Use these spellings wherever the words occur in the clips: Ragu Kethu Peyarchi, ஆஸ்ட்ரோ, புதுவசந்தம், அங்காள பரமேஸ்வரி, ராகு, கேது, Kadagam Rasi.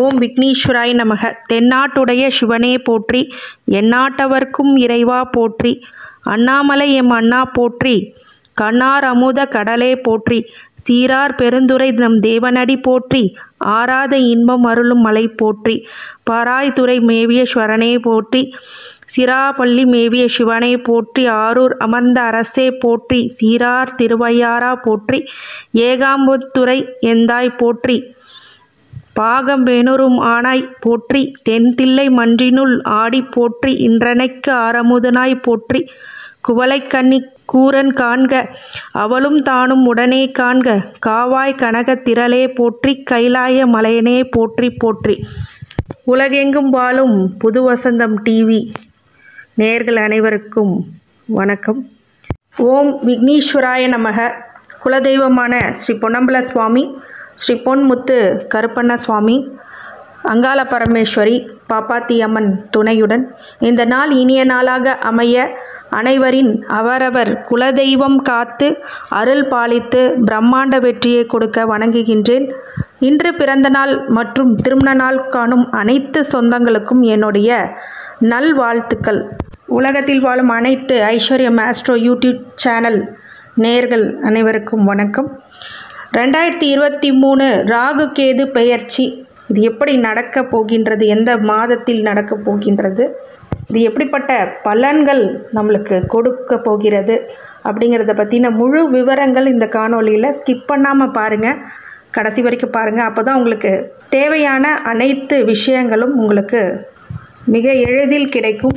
ஓம் விக்னேஸ்வராய நமக. தென்னாட்டுடைய சிவனே போற்றி, எந்நாட்டவர்க்கும் இறைவா போற்றி, அண்ணாமலை எம் அண்ணா போற்றி, கண்ணார் அமுத கடலே போற்றி, சீரார் பெருந்துரை நம் தேவனடி போற்றி, ஆராத இன்பம் அருளும் மலை போற்றி, பராய்துறை மேவிய ஸ்வரனே போற்றி, சிராப்பள்ளி மேவிய சிவனை போற்றி, ஆரூர் அமர்ந்த அரசே போற்றி, சீரார் திருவையாரா போற்றி, ஏகாம்புத்துறை எந்தாய் போற்றி, பாகம் வேணூரும் ஆனாய் போற்றி, தென்தில்லை மன்றினுள் ஆடி போற்றி, இன்றனைக்கு ஆரமுதனாய் போற்றி, குவளைக்கண்ணி கூரன் காண்க அவளும் தானும் உடனே காண்க, காவாய் கனக திரளே போற்றி, கைலாய மலையனே போற்றி போற்றி. உலகெங்கும் வாழும் புதுவசந்தம் டிவி நேயர்கள் அனைவருக்கும் வணக்கம். ஓம் விக்னேஸ்வராய நமக. குலதெய்வமான ஸ்ரீ பொன்னம்பல சுவாமி, ஸ்ரீ பொன்முத்து கருப்பண்ண சுவாமி, அங்காள பரமேஸ்வரி பாப்பாத்தி அம்மன் துணையுடன் இந்த நாள் இனிய நாளாக அமைய அனைவரின் அவரவர் குலதெய்வம் காத்து அருள் பாலித்து பிரம்மாண்ட வெற்றியை கொடுக்க வணங்குகின்றேன். இன்று பிறந்த நாள் மற்றும் திருமண நாள் காணும் அனைத்து சொந்தங்களுக்கும் என்னுடைய நல்வாழ்த்துக்கள். உலகத்தில் வாழும் அனைத்து ஐஸ்வர்யம் ஆஸ்ட்ரோ யூடியூப் சேனல் நேயர்கள் அனைவருக்கும் வணக்கம். 2023 ராகு கேது பெயர்ச்சி இது எப்படி நடக்க போகின்றது, எந்த மாதத்தில் நடக்க போகின்றது, இது எப்படிப்பட்ட பலன்கள் நம்மளுக்கு கொடுக்க போகிறது அப்படிங்கிறத பற்றின முழு விவரங்கள் இந்த காணொலியில் ஸ்கிப் பண்ணாமல் பாருங்கள், கடைசி வரைக்கும் பாருங்கள். அப்போ தான் உங்களுக்கு தேவையான அனைத்து விஷயங்களும் உங்களுக்கு மிக எளிதில் கிடைக்கும்.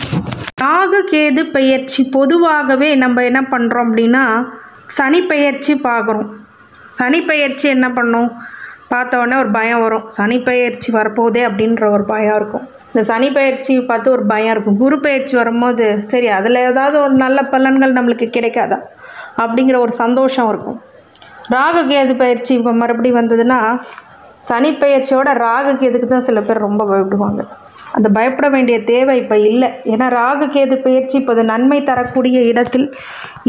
ராகு கேது பெயர்ச்சி பொதுவாகவே நம்ம என்ன பண்ணுறோம் அப்படின்னா சனி பெயர்ச்சி பார்க்குறோம். சனி பெயர்ச்சி என்ன பண்ணும் பார்த்தோன்னே ஒரு பயம் வரும், சனி பெயர்ச்சி வரப்போதே அப்படின்ற ஒரு பயம் இருக்கும். இந்த சனி பெயர்ச்சி பார்த்து ஒரு பயம் இருக்கும். குரு பெயர்ச்சி வரும்போது சரி அதில் ஏதாவது ஒரு நல்ல பலன்கள் நம்மளுக்கு கிடைக்காதா அப்படிங்கிற ஒரு சந்தோஷம் இருக்கும். ராகு கேது பயிற்சி இப்போ மறுபடியும் வந்ததுன்னா சனி பெயர்ச்சியோட ராகு கேதுக்கு தான் சில பேர் ரொம்ப பயப்படுவாங்க. அந்த பயப்பட வேண்டிய தேவை இப்போ இல்லை. ஏன்னா ராகு கேது பயிற்சி இப்போது நன்மை தரக்கூடிய இடத்தில்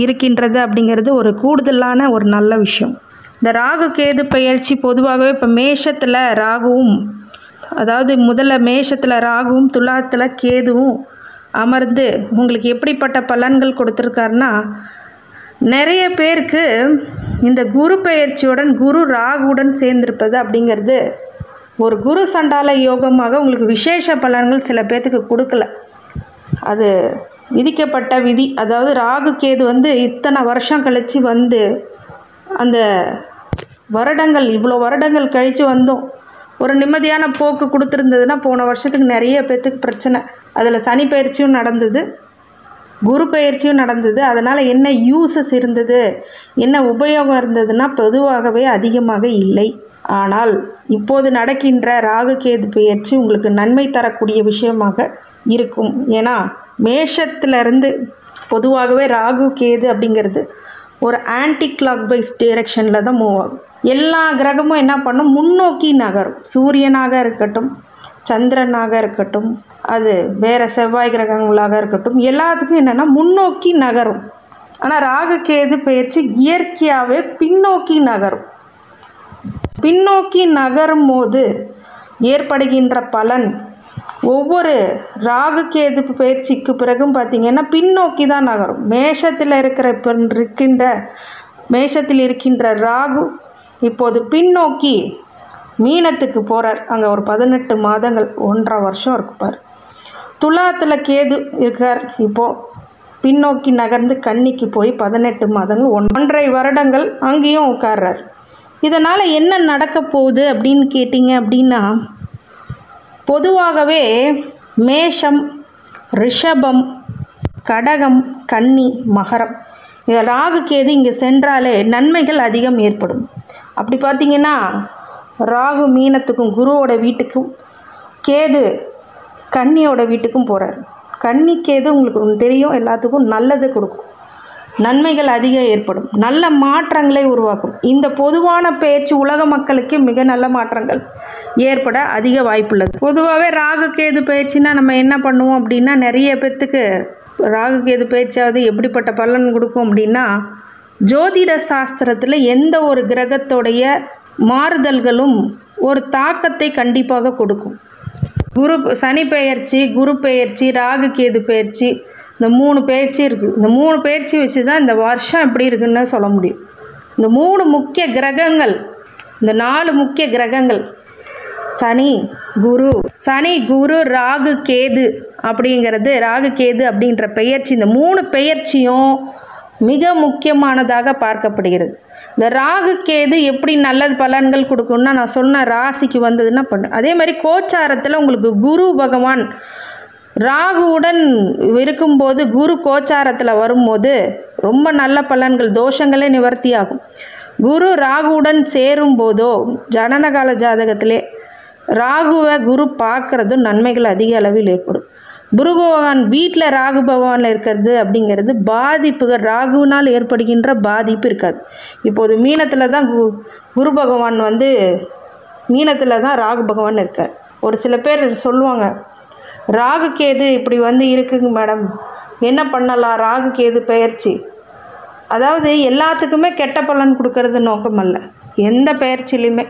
இருக்கின்றது அப்படிங்கிறது ஒரு கூடுதலான ஒரு நல்ல விஷயம். இந்த ராகு கேது பயிற்சி பொதுவாகவே இப்போ மேஷத்தில் ராகுவும், அதாவது முதல்ல மேஷத்தில் ராகுவும் துலாத்தில் கேதுவும் அமர்ந்து உங்களுக்கு எப்படிப்பட்ட பலன்கள் கொடுத்துருக்காருன்னா, நிறைய பேருக்கு இந்த குரு பெயர்ச்சியுடன் குரு ராகுடன் சேர்ந்திருப்பது அப்படிங்கிறது ஒரு குரு சண்டால யோகமாக உங்களுக்கு விசேஷ பலன்கள் சில பேர்த்துக்கு கொடுக்கல. அது விதிக்கப்பட்ட விதி. அதாவது ராகு கேது இத்தனை வருஷம் கழித்து அந்த வருடங்கள் இவ்வளோ வருடங்கள் கழித்து ஒரு நிம்மதியான போக்கு கொடுத்துருந்ததுன்னா போன வருஷத்துக்கு நிறைய பேர்த்துக்கு பிரச்சனை. அதில் சனி பயிற்சியும் நடந்தது, குரு பயிற்சியும் நடந்தது. அதனால் என்ன யூஸஸ் இருந்தது, என்ன உபயோகம் இருந்ததுன்னா பொதுவாகவே அதிகமாக இல்லை. ஆனால் இப்போது நடக்கின்ற ராகு கேது பயிற்சி உங்களுக்கு நன்மை தரக்கூடிய விஷயமாக இருக்கும். ஏன்னா மேஷத்திலிருந்து பொதுவாகவே ராகு கேது அப்படிங்கிறது ஒரு ஆன்டி கிளாக் வைஸ் டைரக்ஷனில் தான் மூவ் ஆகும். எல்லா கிரகமும் என்ன பண்ணும், முன்னோக்கி நகரும். சூரியனாக இருக்கட்டும், சந்திரனாக இருக்கட்டும், அது வேறு செவ்வாய் கிரகங்களாக இருக்கட்டும், எல்லாத்துக்கும் என்னென்னா முன்னோக்கி நகரும். ஆனால் ராகு கேது பயிற்சி இயற்கையாகவே பின்னோக்கி நகரும். பின்னோக்கி நகரும் போது ஏற்படுகின்ற பலன் ஒவ்வொரு ராகு கேது பயிற்சிக்கு பிறகும் பார்த்திங்கன்னா பின்னோக்கி தான் நகரும். மேஷத்தில் இருக்கின்ற ராகு இப்போது பின்னோக்கி மீனத்துக்கு போகிறார். அங்கே ஒரு 18 மாதங்கள் 1.5 வருஷம் இருக்குப்பார். துலாத்தில் கேது இருக்கார், இப்போது பின்னோக்கி நகர்ந்து கன்னிக்கு போய் 18 மாதங்கள் 1.5 வருடங்கள் அங்கேயும் உட்கார்றார். இதனால் என்ன நடக்க போகுது அப்படின்னு கேட்டிங்க அப்படின்னா, பொதுவாகவே மேஷம், ரிஷபம், கடகம், கன்னி, மகரம் இது ராகு கேது இங்கே சென்றாலே நன்மைகள் அதிகம் ஏற்படும். அப்படி பார்த்திங்கன்னா ராகு மீனத்துக்கும் குருவோட வீட்டுக்கும் கேது கன்னியோட வீட்டுக்கும் போகிறார். கன்னி கேது உங்களுக்கு தெரியும் எல்லாத்துக்கும் நல்லது கொடுக்கும், நன்மைகள் அதிகம் ஏற்படும், நல்ல மாற்றங்களை உருவாக்கும். இந்த பொதுவான பேச்சு உலக மக்களுக்கு மிக நல்ல மாற்றங்கள் ஏற்பட அதிக வாய்ப்புள்ளது. பொதுவாகவே ராகு கேது பயிற்சினா நம்ம என்ன பண்ணுவோம் அப்படின்னா, நிறைய பேர்த்துக்கு ராகு கேது பயிற்சியாவது எப்படிப்பட்ட பலன் கொடுக்கும் அப்படின்னா, ஜோதிட சாஸ்திரத்தில் எந்த ஒரு கிரகத்தோடைய மாறுதல்களும் ஒரு தாக்கத்தை கண்டிப்பாக கொடுக்கும். சனி பெயர்ச்சி, குரு பெயர்ச்சி, ராகு கேது பெயர்ச்சி, இந்த மூணு பெயர்ச்சி இருக்குது. இந்த மூணு பெயர்ச்சி வச்சு தான் இந்த வருஷம் எப்படி இருக்குன்னு சொல்ல முடியும். இந்த மூணு முக்கிய கிரகங்கள், இந்த நாலு முக்கிய கிரகங்கள் சனி குரு ராகு கேது அப்படிங்கிறது, ராகு கேது அப்படின்ற பெயர்ச்சி, இந்த மூணு பெயர்ச்சியும் மிக முக்கியமானதாக பார்க்கப்படுகிறது. இந்த ராகு கேது எப்படி நல்லது பலன்கள் கொடுக்கும்னா, நான் சொன்ன ராசிக்கு வந்ததுன்னா பண்ணும். அதே மாதிரி கோச்சாரத்தில் உங்களுக்கு குரு பகவான் ராகுவுடன் இருக்கும்போது, குரு கோச்சாரத்தில் வரும்போது ரொம்ப நல்ல பலன்கள், தோஷங்களே நிவர்த்தியாகும். குரு ராகுவுடன் சேரும் போதோ ஜனனகால ஜாதகத்திலே ராகுவை குரு பார்க்குறதும் நன்மைகள் அதிக அளவில் ஏற்படும். குரு பகவான் வீட்டில் ராகு பகவானில் இருக்கிறது அப்படிங்கிறது பாதிப்புகள், ராகுனால் ஏற்படுகின்ற பாதிப்பு இருக்காது. இப்போது மீனத்தில் தான் குரு பகவான் வந்து மீனத்தில் தான் ராகு பகவான் இருக்கார். ஒரு சில பேர் சொல்லுவாங்க, ராகு கேது இப்படி வந்து இருக்குங்க மேடம், என்ன பண்ணலாம், ராகு கேது பெயர்ச்சி. அதாவது எல்லாத்துக்குமே கெட்ட பலன் கொடுக்கறது நோக்கம் அல்ல, எந்த பெயர்ச்சிலையுமே.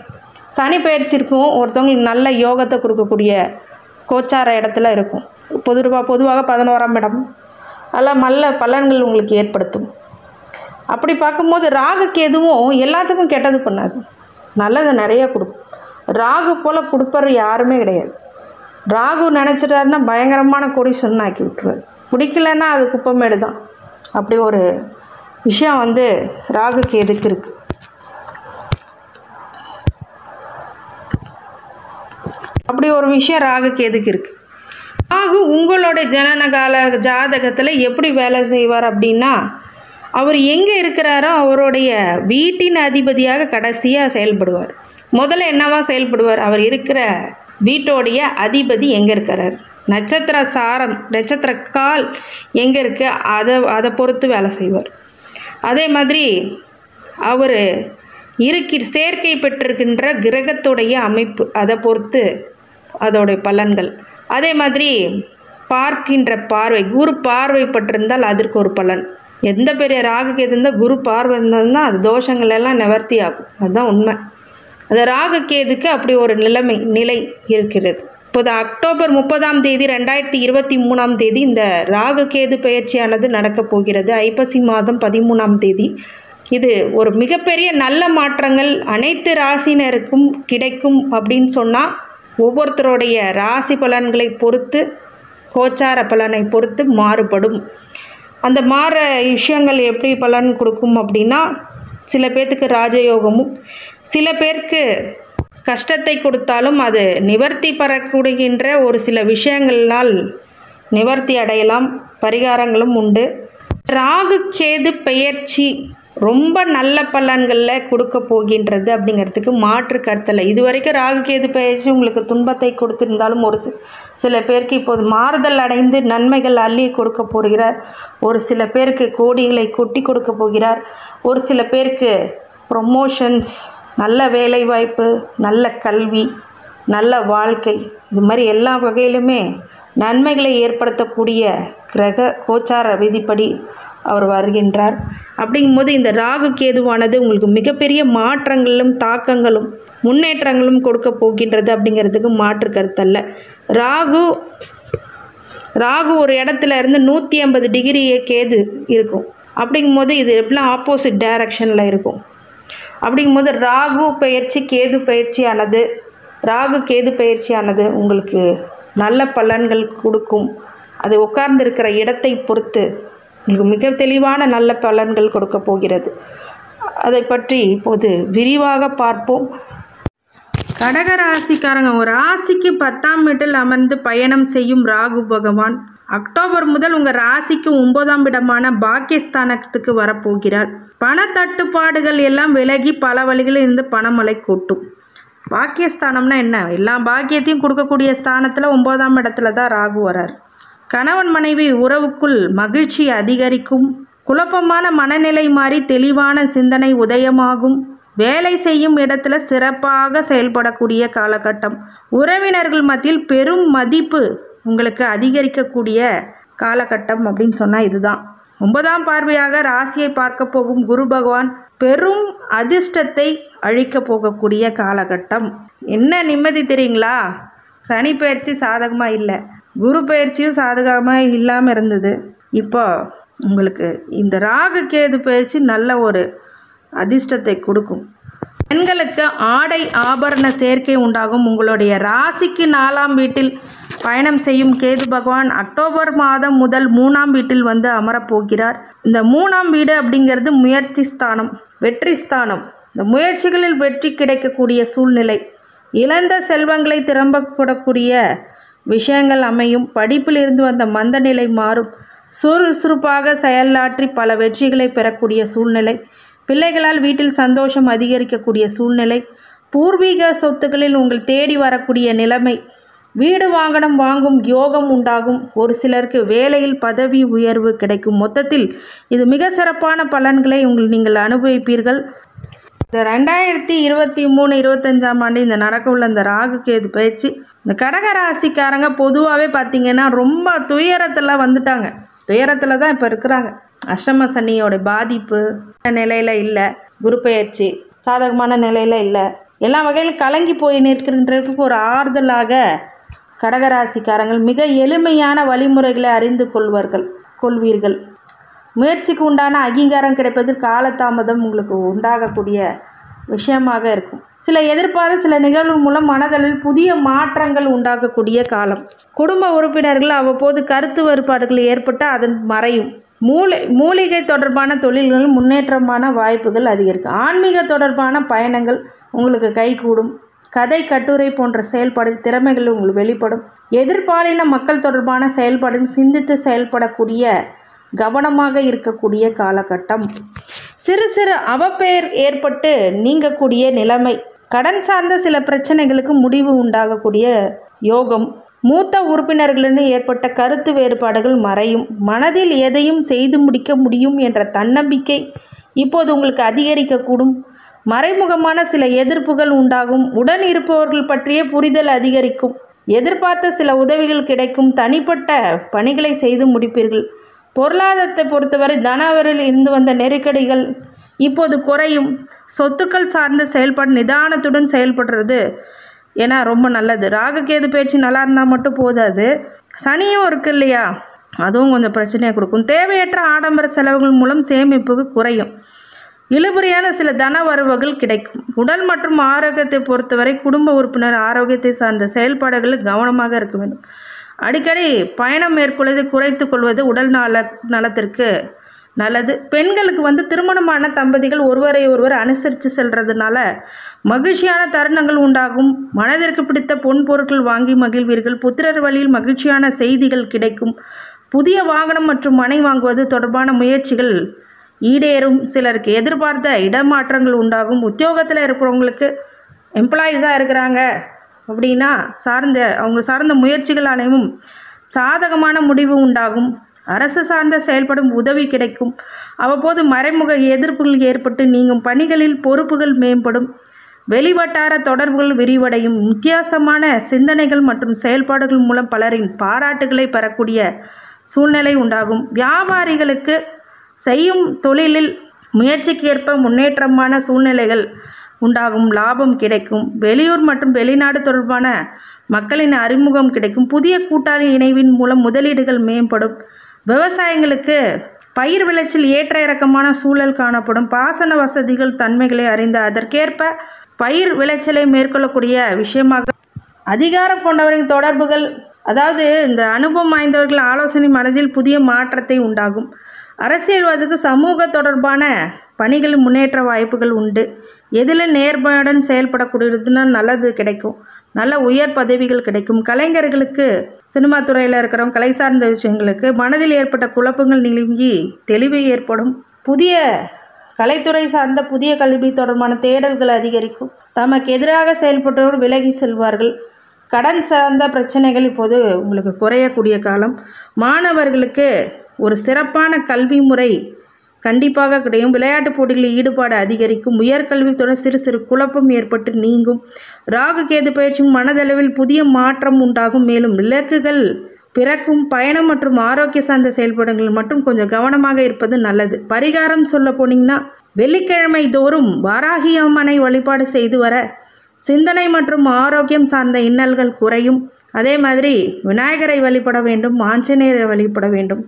சனி பெயர்ச்சி இருக்கும், ஒருத்தவங்களுக்கு நல்ல யோகத்தை கொடுக்கக்கூடிய கோச்சார இடத்துல இருக்கும். பொதுவாக 11ஆம் இடம் அதெல்லாம் நல்ல பலன்கள் உங்களுக்கு ஏற்படுத்தும். அப்படி பார்க்கும்போது ராகுக்கு எதுவும் எல்லாத்துக்கும் கெட்டது பண்ணாது, நல்லதை நிறைய கொடுக்கும். ராகு போல் கொடுப்பர் யாருமே கிடையாது. ராகு நினச்சிட்டாருன்னா பயங்கரமான கோடீஸ்வரன் ஆக்கி விட்டுருவார், பிடிக்கலன்னா அது குப்பமேடு தான். அப்படி ஒரு விஷயம் வந்து ராகுக்கு எதுக்கு இருக்குது. அப்படி ஒரு விஷயம் ராகுக்கு எதுக்கு இருக்குது. ராகு உங்களுடைய ஜனனகால ஜாதகத்தில் எப்படி வேலை செய்வார் அப்படின்னா, அவர் எங்கே இருக்கிறாரோ அவருடைய வீட்டின் அதிபதியாக கடைசியாக செயல்படுவார். முதல்ல என்னவா செயல்படுவார், அவர் இருக்கிற வீட்டோடைய அதிபதி எங்கே இருக்கிறார், நட்சத்திர சாரம், நட்சத்திர கால் எங்கே இருக்கு, அதை பொறுத்து வேலை செய்வார். அதே மாதிரி அவர் சேர்க்கை பெற்றிருக்கின்ற கிரகத்துடைய அமைப்பு, அதை பொறுத்து அதோடைய பலன்கள். அதே மாதிரி பார்க்கின்ற பார்வை, குரு பார்வை பட்டிருந்தால் அதற்கு ஒரு பலன். எந்த பெரிய ராகுக்கு எதிர்ந்தால் குரு பார்வை இருந்ததுன்னா அது தோஷங்கள் எல்லாம் நிவர்த்தி ஆகும், அதுதான் உண்மை. அந்த ராகுக்கு எதுக்கு அப்படி ஒரு நிலை இருக்கிறது. இப்போது அக்டோபர் 30ஆம் தேதி 2023ஆம் தேதி இந்த ராகு கேது பெயர்ச்சியானது நடக்கப் போகிறது. ஐப்பசி மாதம் 13ஆம் தேதி. இது ஒரு மிகப்பெரிய நல்ல மாற்றங்கள் அனைத்து ராசினருக்கும் கிடைக்கும் அப்படின்னு சொன்னால், ஒவ்வொருத்தருடைய ராசி பலன்களை பொறுத்து, கோச்சார பலனை பொறுத்து மாறுபடும். அந்த மாற விஷயங்கள் எப்படி பலன் கொடுக்கும் அப்படின்னா, சில பேர்த்துக்கு ராஜயோகமும், சில பேருக்கு கஷ்டத்தை கொடுத்தாலும் அது நிவர்த்தி பெறக்கூடுகின்ற ஒரு சில விஷயங்களால் நிவர்த்தி அடையலாம், பரிகாரங்களும் உண்டு. ராகு கேது பெயர்ச்சி ரொம்ப நல்ல பலன்களில் கொடுக்க போகின்றது அப்படிங்கிறதுக்கு மாற்று கருத்தில். இது வரைக்கும் ராகு கேது பெயர்ச்சி உங்களுக்கு துன்பத்தை கொடுத்திருந்தாலும் ஒரு சில பேருக்கு இப்போது மாறுதல் அடைந்து நன்மைகள் அள்ளி கொடுக்க போகிறார். ஒரு சில பேருக்கு கோடிகளை கொட்டி கொடுக்க போகிறார். ஒரு சில பேருக்கு ப்ரொமோஷன்ஸ், நல்ல வேலைவாய்ப்பு, நல்ல கல்வி, நல்ல வாழ்க்கை, இது மாதிரி எல்லா வகையிலுமே நன்மைகளை ஏற்படுத்தக்கூடிய கிரக கோச்சார விதிப்படி அவர் வருகின்றார். அப்படிங்கும்போது இந்த ராகு கேதுவானது உங்களுக்கு மிகப்பெரிய மாற்றங்களும் தாக்கங்களும் முன்னேற்றங்களும் கொடுக்க போகின்றது அப்படிங்கிறதுக்கு மாற்று கருத்தல்ல. ராகு ஒரு இடத்துல இருந்து 180 டிகிரியே கேது இருக்கும். அப்படிங்கும்போது இது எப்படிலாம் ஆப்போசிட் டைரக்ஷனில் இருக்கும். அப்படிங்கும்போது ராகு கேது பயிற்சியானது உங்களுக்கு நல்ல பலன்கள் கொடுக்கும். அது உட்கார்ந்திருக்கிற இடத்தை பொறுத்து உங்களுக்கு மிக தெளிவான நல்ல பலன்கள் கொடுக்க போகிறது. அதை பற்றி இப்போது விரிவாக பார்ப்போம். கடக ராசிக்காரங்க, ஒரு ராசிக்கு 10ஆம் வீட்டில் அமர்ந்து பயணம் செய்யும் ராகு பகவான் அக்டோபர் முதல் உங்கள் ராசிக்கு 9ஆம் இடமான பாக்கியஸ்தானத்துக்கு வரப்போகிறார். பணத்தட்டுப்பாடுகள் எல்லாம் விலகி பல வழிகளில் இருந்து பணமலை கொட்டும். பாக்கியஸ்தானம்னா என்ன, எல்லா பாக்கியத்தையும் கொடுக்கக்கூடிய ஸ்தானத்தில் 9ஆம் இடத்துல தான் ராகு வரார். கணவன் மனைவி உறவுக்குள் மகிழ்ச்சி அதிகரிக்கும். குழப்பமான மனநிலை மாறி தெளிவான சிந்தனை உதயமாகும். வேலை செய்யும் இடத்துல சிறப்பாக செயல்படக்கூடிய காலகட்டம். உறவினர்கள் மத்தியில் பெரும் மதிப்பு உங்களுக்கு அதிகரிக்கக்கூடிய காலகட்டம் அப்படின்னு சொன்னால் இதுதான். ஒன்பதாம் பார்வையாக ராசியை பார்க்க போகும் குரு பகவான் பெரும் அதிர்ஷ்டத்தை அழிக்க போகக்கூடிய காலகட்டம். என்ன நிம்மதி தெரியுங்களா? சனி பயிற்சி சாதகமாக இல்லை, குரு பயிற்சியும் சாதகமாக இல்லாமல் இருந்தது. இப்போ உங்களுக்கு இந்த ராகு கேது பயிற்சி நல்ல ஒரு அதிர்ஷ்டத்தை கொடுக்கும். பெண்களுக்கு ஆடை ஆபரண சேர்க்கை உண்டாகும். உங்களுடைய ராசிக்கு 4ஆம் வீட்டில் பயணம் செய்யும் கேது பகவான் அக்டோபர் மாதம் முதல் 3ஆம் வீட்டில் வந்து அமரப்போகிறார். இந்த 3ஆம் வீடு அப்படிங்கிறது முயற்சி ஸ்தானம், வெற்றி ஸ்தானம். இந்த முயற்சிகளில் வெற்றி கிடைக்கக்கூடிய சூழ்நிலை, இழந்த செல்வங்களை திரும்பப்படக்கூடிய விஷயங்கள் அமையும். படிப்பில் இருந்து வந்த மந்த நிலை மாறும். சுறுசுறுப்பாக செயலாற்றி பல வெற்றிகளை பெறக்கூடிய சூழ்நிலை. பிள்ளைகளால் வீட்டில் சந்தோஷம் அதிகரிக்கக்கூடிய சூழ்நிலை. பூர்வீக சொத்துக்களில் உங்கள் தேடி வரக்கூடிய நிலைமை. வீடு வாகனம் வாங்கும் யோகம் உண்டாகும். ஒரு சிலருக்கு வேலையில் பதவி உயர்வு கிடைக்கும். மொத்தத்தில் இது மிக சிறப்பான பலன்களை நீங்கள் அனுபவிப்பீர்கள். இந்த 2023-25ஆம் ஆண்டு இந்த நடக்க உள்ள இந்த ராகு கேது பயிற்சி, இந்த கடக ராசிக்காரங்க பொதுவாகவே பார்த்திங்கன்னா ரொம்ப துயரத்தில் வந்துட்டாங்க, துயரத்தில் தான் இப்போ இருக்கிறாங்க. அஷ்டம சனியோட பாதிப்பு நிலையில் இல்லை, குரு பயிற்சி சாதகமான நிலையில் இல்லை, எல்லா வகையிலும் கலங்கி போய் நிற்கின்றதுக்கு ஒரு ஆறுதலாக கடகராசிக்காரங்கள் மிக எளிமையான வழிமுறைகளை அறிந்து கொள்வீர்கள். முயற்சிக்கு உண்டான அங்கீகாரம் கிடைப்பதற்கு காலதாமதம் உங்களுக்கு உண்டாகக்கூடிய விஷயமாக இருக்கும். சில எதிர்பார்ப்பு சில நிகழ்வு மூலம் மனதளவில் புதிய மாற்றங்கள் உண்டாகக்கூடிய காலம். குடும்ப உறுப்பினர்கள் அவ்வப்போது கருத்து வேறுபாடுகள் ஏற்பட்டு அதன் மறையும். மூலிகை தொடர்பான தொழில்களில் முன்னேற்றமான வாய்ப்புகள் அதிகரிக்கும். ஆன்மீக தொடர்பான பயணங்கள் உங்களுக்கு கைகூடும். கதை கட்டுரை போன்ற செயல்பாடு திறமைகள் உங்களுக்கு வெளிப்படும். எதிர்பாலின மக்கள் தொடர்பான செயல்பாடு சிந்தித்து செயல்படக்கூடிய கவனமாக இருக்கக்கூடிய காலகட்டம். சிறு சிறு அவப்பெயர் ஏற்பட்டு நீங்கக்கூடிய நிலைமை. கடன் சார்ந்த சில பிரச்சனைகளுக்கு முடிவு உண்டாகக்கூடிய யோகம். மூத்த உறுப்பினர்களின் ஏற்பட்ட கருத்து வேறுபாடுகள் மறையும். மனதில் எதையும் செய்து முடிக்க முடியும் என்ற தன்னம்பிக்கை இப்போது உங்களுக்கு அதிகரிக்கக்கூடும். மறைமுகமான சில எதிர்ப்புகள் உண்டாகும். உடன் இருப்பவர்கள் பற்றிய புரிதல் அதிகரிக்கும். எதிர்பார்த்த சில உதவிகள் கிடைக்கும். தனிப்பட்ட பணிகளை செய்து முடிப்பீர்கள். பொருளாதாரத்தை பொறுத்தவரை தனவரில் இருந்து வந்த நெருக்கடிகள் இப்போது குறையும். சொத்துக்கள் சார்ந்த செயல்பாடு நிதானத்துடன் செயல்படுறது ஏன்னா ரொம்ப நல்லது. ராகுகேது பயிற்சி நல்லா இருந்தால் மட்டும் போதாது, சனியும் இருக்குது இல்லையா, அதுவும் கொஞ்சம் பிரச்சனையாக கொடுக்கும். தேவையற்ற ஆடம்பர செலவுகள் மூலம் சேமிப்புக்கு குறையும். இழுபறியான சில தன வரவுகள் கிடைக்கும். உடல் மற்றும் ஆரோக்கியத்தை பொறுத்தவரை குடும்ப உறுப்பினர் ஆரோக்கியத்தை சார்ந்த செயல்பாடுகளில் கவனமாக இருக்க வேண்டும். அடிக்கடி பயணம் மேற்கொள்வதை குறைத்து கொள்வது உடல் நலத்திற்கு நல்லது. பெண்களுக்கு வந்து திருமணமான தம்பதிகள் ஒருவரை ஒருவர் அனுசரித்து செல்றதுனால மகிழ்ச்சியான தருணங்கள் உண்டாகும். மனதிற்கு பிடித்த பொன் பொருட்கள் வாங்கி மகிழ்வீர்கள். புத்திரர் வழியில் மகிழ்ச்சியான செய்திகள் கிடைக்கும். புதிய வாகனம் மற்றும் மனை வாங்குவது தொடர்பான முயற்சிகள் ஈடேறும். சிலருக்கு எதிர்பார்த்த இடமாற்றங்கள் உண்டாகும். உத்தியோகத்தில் இருக்கிறவங்களுக்கு எம்ப்ளாயீஸாக இருக்கிறாங்க அப்படின்னா அவங்க சார்ந்த முயற்சிகள் அனைவும் சாதகமான முடிவு உண்டாகும். அரசு சார்ந்த செயல்படும் உதவி கிடைக்கும். அவ்வப்போது மறைமுக எதிர்ப்புகள் ஏற்பட்டு நீங்கும். பணிகளில் பொறுப்புகள் மேம்படும். வெளிவட்டார தொடர்புகள் விரிவடையும். வித்தியாசமான சிந்தனைகள் மற்றும் செயல்பாடுகள் மூலம் பலரின் பாராட்டுகளை பெறக்கூடிய சூழ்நிலை உண்டாகும். வியாபாரிகளுக்கு செய்யும் தொழிலில் முயற்சிக்கேற்ப முன்னேற்றமான சூழ்நிலைகள் உண்டாகும். லாபம் கிடைக்கும். வெளியூர் மற்றும் வெளிநாடு தொடர்பான மக்களின் அறிமுகம் கிடைக்கும். புதிய கூட்டாளி இணைவின் மூலம் முதலீடுகள் மேம்படும். விவசாயிகளுக்கு பயிர் விளைச்சல் ஏற்ற இறக்கமான சூழல் காணப்படும். பாசன வசதிகள் தன்மைகளை அறிந்து அதற்கேற்ப பயிர் விளைச்சலை மேற்கொள்ளக்கூடிய விஷயமாக அதிகாரம் கொண்டவரின் தொடர்புகள், அதாவது இந்த அனுபவம் வாய்ந்தவர்கள் ஆலோசனை மனதில் புதிய மாற்றத்தை உண்டாகும். அரசியல்வாதிக்கு சமூக தொடர்பான பணிகள் முன்னேற்ற வாய்ப்புகள் உண்டு. எதில் நேர்மையுடன் செயல்படக்கூடியதுன்னா நல்லது கிடைக்கும். நல்ல உயர் பதவிகள் கிடைக்கும். கலைஞர்களுக்கு சினிமா துறையில் இருக்கிறவங்க கலை சார்ந்த விஷயங்களுக்கு மனதில் ஏற்பட்ட குழப்பங்கள் நீங்கி தெளிவு ஏற்படும். புதிய கலைத்துறை சார்ந்த புதிய கல்வி தொடர்பான தேடல்கள் அதிகரிக்கும். தமக்கு எதிராக செயல்பட்டோர் விலகி செல்வார்கள். கடன் சார்ந்த பிரச்சனைகள் இப்போது உங்களுக்கு குறையக்கூடிய காலம். மாணவர்களுக்கு ஒரு சிறப்பான கல்வி முறை கண்டிப்பாக கிடைக்கும். விளையாட்டுப் போட்டிகளில் ஈடுபாடு அதிகரிக்கும். உயர்கல்வி தொடர் சிறு சிறு குழப்பம் ஏற்பட்டு நீங்கும். ராகு கேது பயிற்சியும் மனதளவில் புதிய மாற்றம் உண்டாகும். மேலும் இலக்குகள் பிறக்கும் பயணம் மற்றும் ஆரோக்கிய சார்ந்த செயல்பாடுகள் மட்டும் கொஞ்சம் கவனமாக இருப்பது நல்லது. பரிகாரம் சொல்ல போனீங்கன்னா வெள்ளிக்கிழமை தோறும் வாராகி அம்மனை வழிபாடு செய்து வர சிந்தனை மற்றும் ஆரோக்கியம் சார்ந்த இன்னல்கள் குறையும். அதே மாதிரி விநாயகரை வழிபட வேண்டும், ஆஞ்சநேயரை வழிபட வேண்டும்,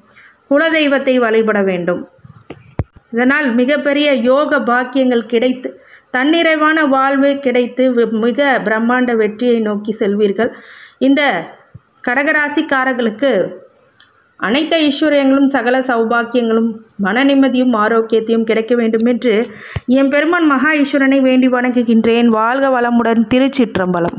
குலதெய்வத்தை வழிபட வேண்டும். இதனால் மிகப்பெரிய யோக பாக்கியங்கள் கிடைத்து தன்னிறைவான வாழ்வு கிடைத்து மிக பிரம்மாண்ட வெற்றியை நோக்கி செல்வீர்கள். இந்த கடகராசிக்காரர்களுக்கு அனைத்து ஐஸ்வர்யங்களும் சகல சௌபாக்கியங்களும் மன நிம்மதியும் ஆரோக்கியத்தையும் கிடைக்க வேண்டும் என்று எம்பெருமான் மகா ஈஸ்வரனை வேண்டி வணங்குகின்றேன். வாழ்க வளமுடன். திருச்சிற்றம்பலம்.